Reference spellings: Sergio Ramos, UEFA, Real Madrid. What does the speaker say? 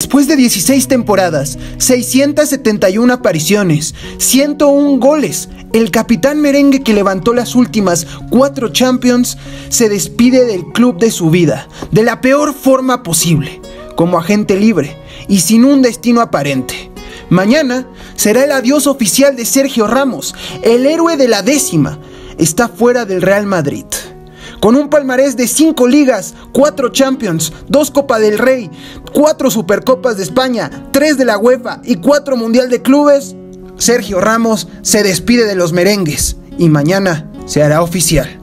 Después de 16 temporadas, 671 apariciones, 101 goles, el capitán merengue que levantó las últimas 4 Champions se despide del club de su vida, de la peor forma posible, como agente libre y sin un destino aparente. Mañana será el adiós oficial de Sergio Ramos, el héroe de la décima, está fuera del Real Madrid. Con un palmarés de 5 ligas, 4 Champions, 2 Copa del Rey, 4 Supercopas de España, 3 de la UEFA y 4 Mundial de Clubes, Sergio Ramos se despide de los merengues y mañana se hará oficial.